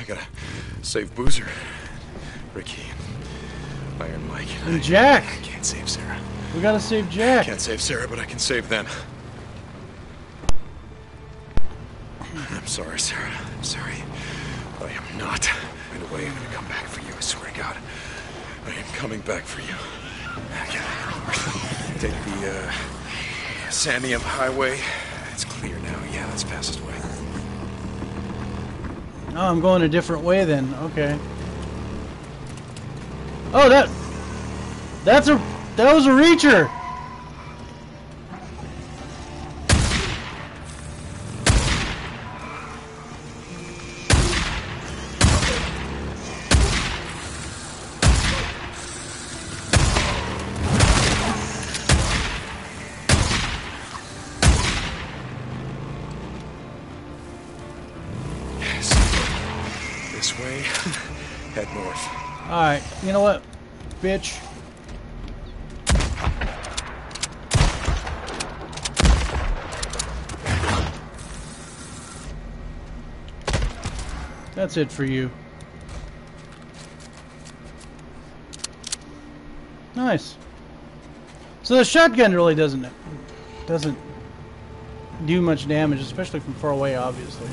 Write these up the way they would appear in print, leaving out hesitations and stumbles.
I gotta save Boozer, Ricky, Iron Mike, and Jack. I can't save Sarah. We gotta save Jack. I can't save Sarah, but I can save them. I'm sorry, Sarah. I'm sorry. I am not. Right away, I'm gonna come back for you. I swear to God, I am coming back for you. Take the Sanium Highway. It's clear now. Yeah, that's the fastest way. Oh, I'm going a different way then. Okay. Oh, that was a reacher. Alright, you know what, bitch? That's it for you. Nice. So the shotgun really doesn't do much damage, especially from far away, obviously.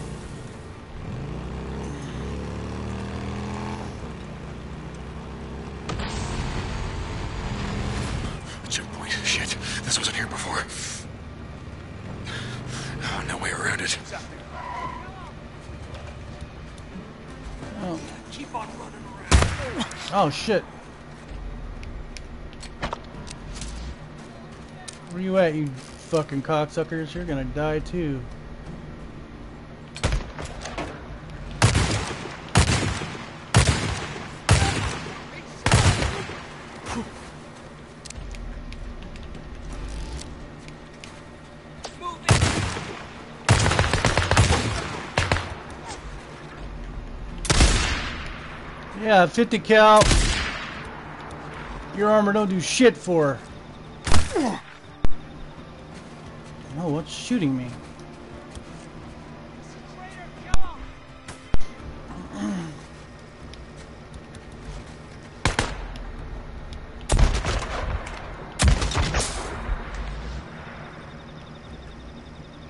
Oh shit. Where you at, you fucking cocksuckers? You're gonna die too. Yeah, 50 cal. Your armor don't do shit for her. Oh, what's shooting me?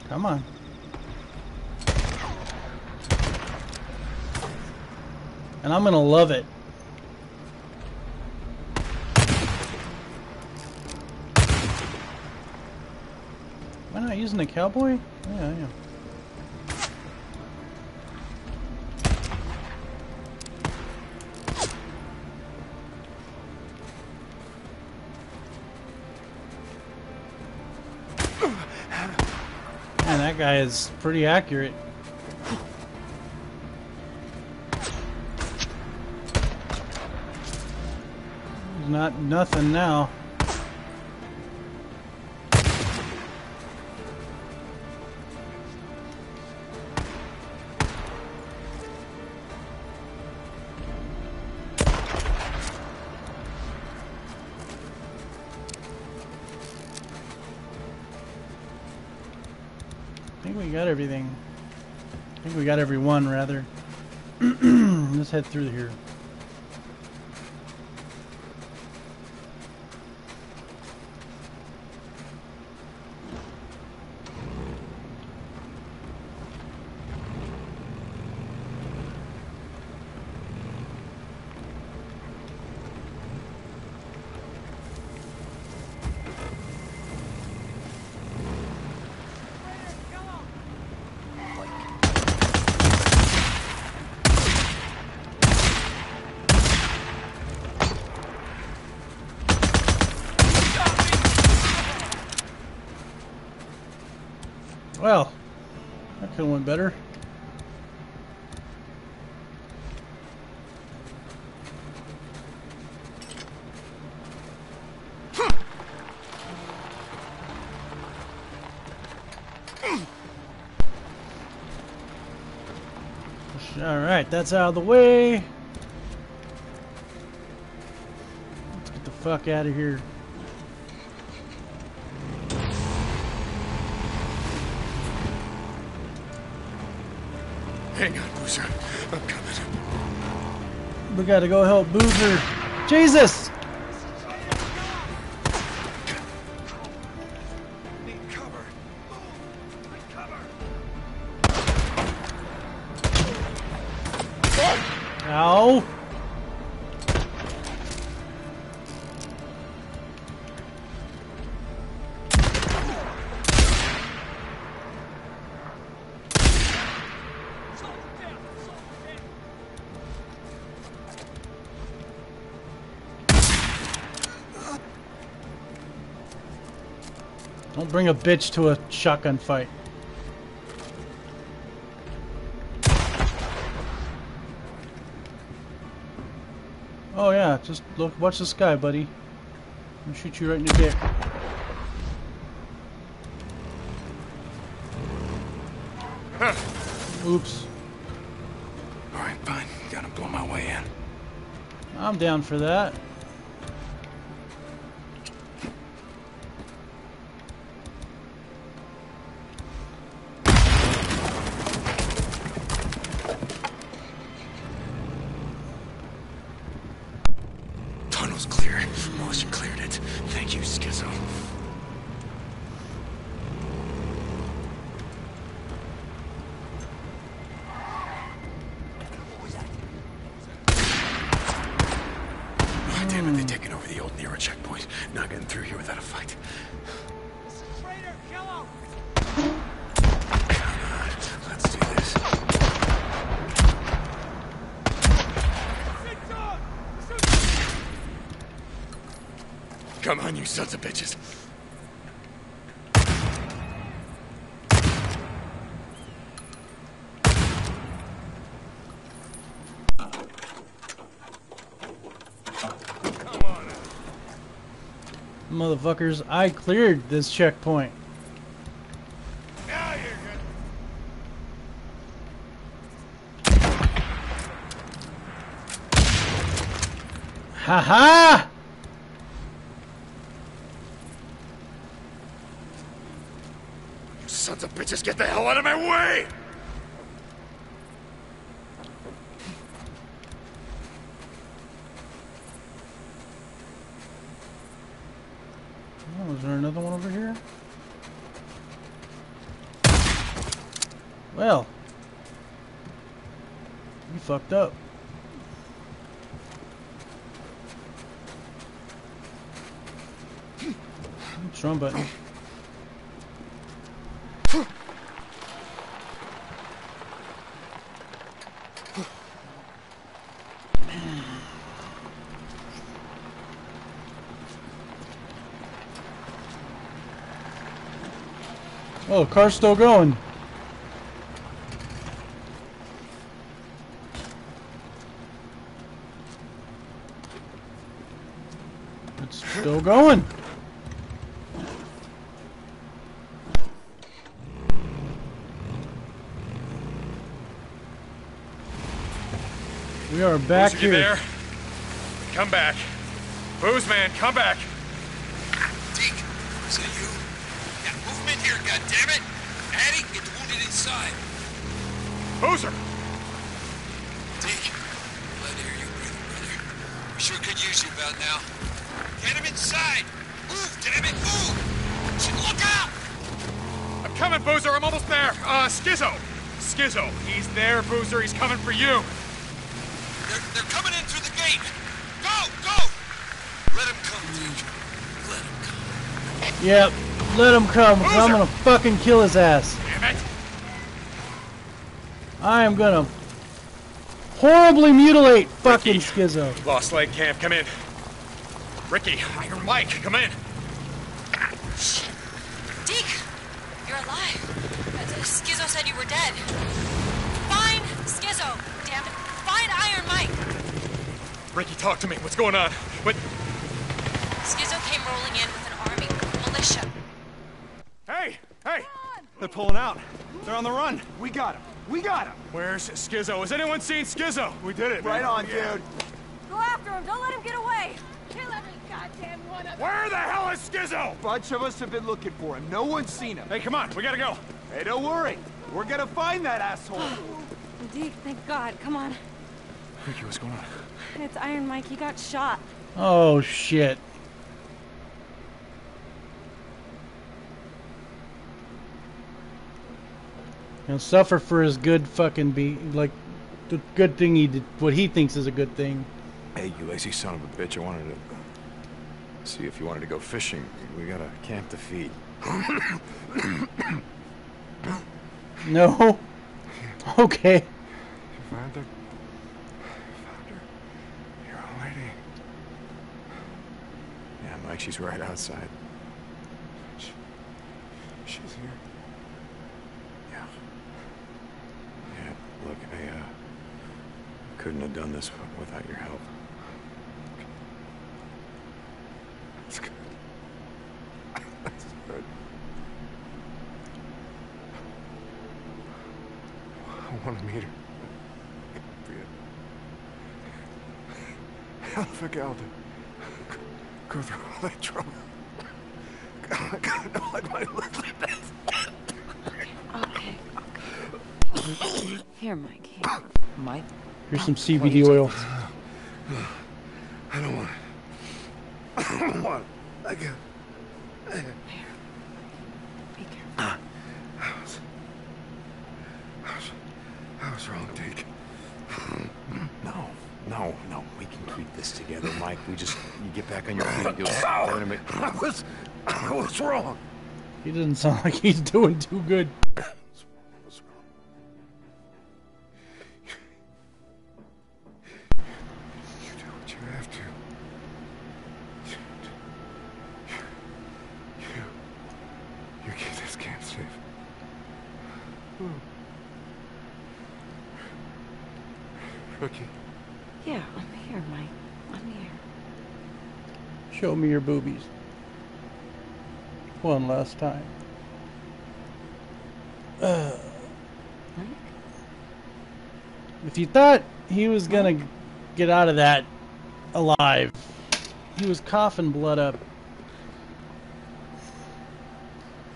Come on. And I'm gonna love it. Am I not using the cowboy? Yeah, I am. Man, that guy is pretty accurate. Not nothing now. I think we got everything. I think we got everyone, rather. Let's head through here. Well, that could have went better. All right, that's out of the way. Let's get the fuck out of here. Hang on, Boozer. I'm coming. We gotta go help Boozer. Jesus! Need cover. Move. Need cover. What? Ow. Don't bring a bitch to a shotgun fight. Oh yeah, just look, watch the sky, buddy. I'll shoot you right in the dick. Oops. All right, fine. Gotta blow my way in. I'm down for that. Come on, you sons of bitches. Come on. Motherfuckers, I cleared this checkpoint. Now you're good. Ha ha! Sons of bitches, get the hell out of my way! Oh, is there another one over here? Well, you fucked up. Oops, wrong button. Oh, the car's still going. It's still going. We are back here. There. Come back. Booze man, come back. Deke, is that you? Here, goddammit! Addy, get the wounded inside. Boozer! Deke, glad to hear you breathing, brother. We sure could use you about now. Get him inside! Move, dammit, move! Should look out! I'm coming, Boozer, I'm almost there. Schizo! Schizo, he's there, Boozer, he's coming for you. They're coming in through the gate. Go, go! Let him come, Deke. Let him come. Yep. Let him come, cause I'm gonna fucking kill his ass. Damn it. I am gonna horribly mutilate fucking Ricky. Schizo. Lost Leg Camp, come in. Ricky, Iron Mike, come in. Shit. Deke, you're alive. Schizo said you were dead. Find Schizo, damn it. Find Iron Mike. Ricky, talk to me. What's going on? What? Schizo came rolling in with an army. Militia. Hey! Hey! They're pulling out. They're on the run. We got him. We got him. Where's Schizo? Has anyone seen Schizo? We did it. Right on, dude. Go after him. Don't let him get away. Kill every goddamn one of them. Where the hell is Schizo? A bunch of us have been looking for him. No one's seen him. Hey, come on. We gotta go. Hey, don't worry. We're gonna find that asshole. Deke, thank God. Come on. Ricky, what's going on? It's Iron Mike. He got shot. Oh, shit. He'll suffer for his good fucking the good thing he did, what he thinks is a good thing. Hey, you lazy son of a bitch. I wanted to see if you wanted to go fishing. We got a camp to feed. No. Okay. You found her. You're all lady. Yeah, Mike, she's right outside. She's here. Look, I couldn't have done this without your help. That's good. That's good. I want to meet her. Hell of a gal to go through all that trouble. God, I gotta know like my little best. Okay. Here, Mike. Here. Mike. Here's some CBD oil. I don't want it. I don't want it. I can't. Here. Be careful. I was wrong, Deke. No. No, no. We can keep this together, Mike. We just... You get back on your feet and do it. I was wrong. He doesn't sound like he's doing too good. Show me your boobies. One last time. If you thought he was gonna get out of that alive, he was coughing blood up.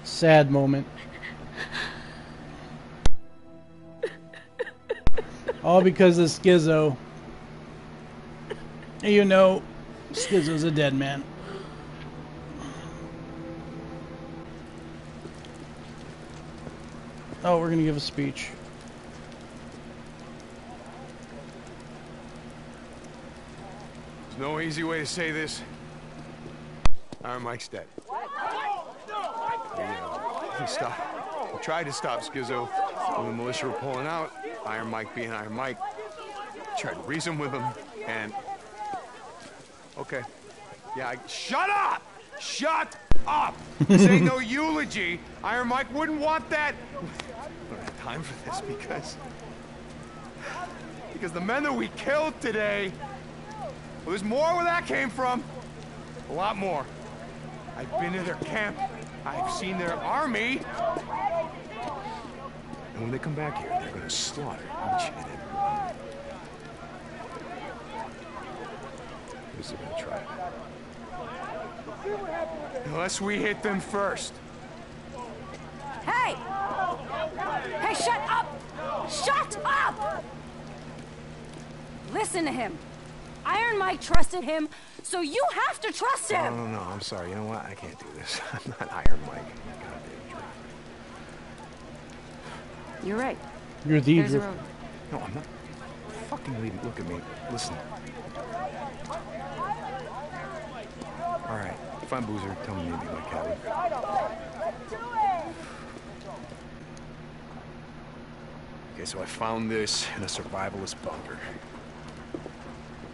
Sad moment. All because of Schizo. You know, Schizo's a dead man. Oh, we're gonna give a speech. There's no easy way to say this. Iron Mike's dead. He tried to stop Schizo when the militia were pulling out. Iron Mike being Iron Mike, tried to reason with him, and... Okay. Yeah, shut up! Shut up! This ain't no eulogy. Iron Mike wouldn't want that. I don't have time for this because the men that we killed today, well, there's more where that came from. A lot more. I've been to their camp. I've seen their army. And when they come back here, they're gonna slaughter each and every one. They're gonna try it. Unless we hit them first. Hey! Hey, shut up! Shut up! Listen to him. Iron Mike trusted him, so you have to trust him! No, no, no, I'm sorry. You know what? I can't do this. I'm not Iron Mike. God, you're right. You're the driver. No, I'm not. Fucking leave it. Look at me. Listen. All right, find Boozer. Tell me maybe my cabin. Let's do it. Okay, so I found this in a survivalist bunker.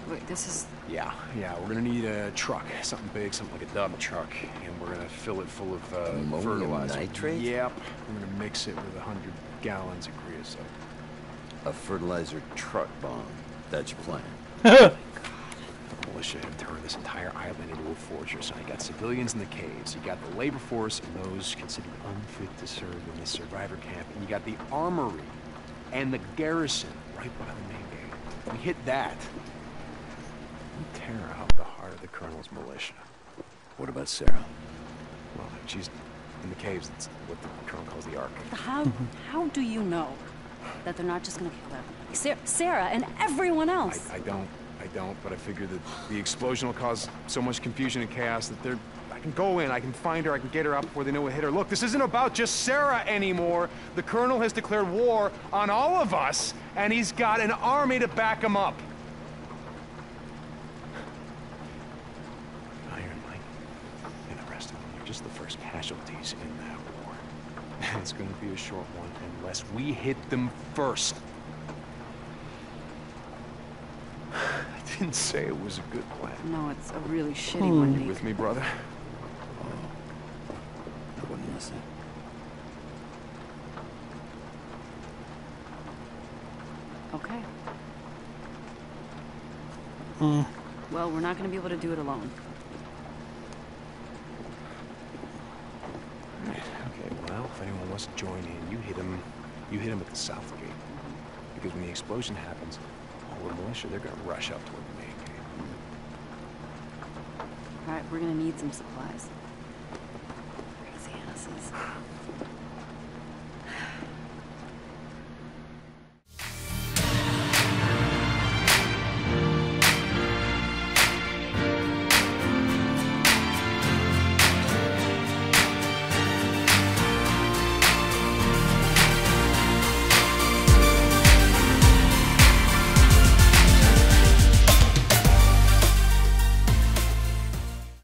Wait, this is... Yeah, we're gonna need a truck. Something big, something like a dump truck. And we're gonna fill it full of fertilizer. Nitrate? Yep. We're gonna mix it with 100 gallons of creosote. A fertilizer truck bomb. That's your plan. Militia have turned this entire island into a fortress, and I got civilians in the caves, you got the labor force and those considered unfit to serve in the survivor camp, and you got the armory and the garrison right by the main gate. We hit that. We tear out the heart of the colonel's militia. What about Sarah? Well, she's in the caves. It's what the colonel calls the Ark. How do you know? That they're not just gonna kill her. Sarah and everyone else. I don't, but I figure that the explosion will cause so much confusion and chaos that they're... I can go in, I can find her, I can get her out before they know what hit her. Look, this isn't about just Sarah anymore. The Colonel has declared war on all of us, and he's got an army to back him up. Iron Mike and the rest of them are just the first casualties in that war. It's going to be a short one unless we hit them first. I didn't say it was a good plan. No, it's a really shitty one. You with me, brother? Oh, I wouldn't listen. Okay. Well, we're not going to be able to do it alone. All right. Okay. Well, if anyone wants to join in, you hit him at the south gate, because when the explosion happens. Militia, they're gonna rush up toward the main gate. All right, we're gonna need some supplies. Crazy asses.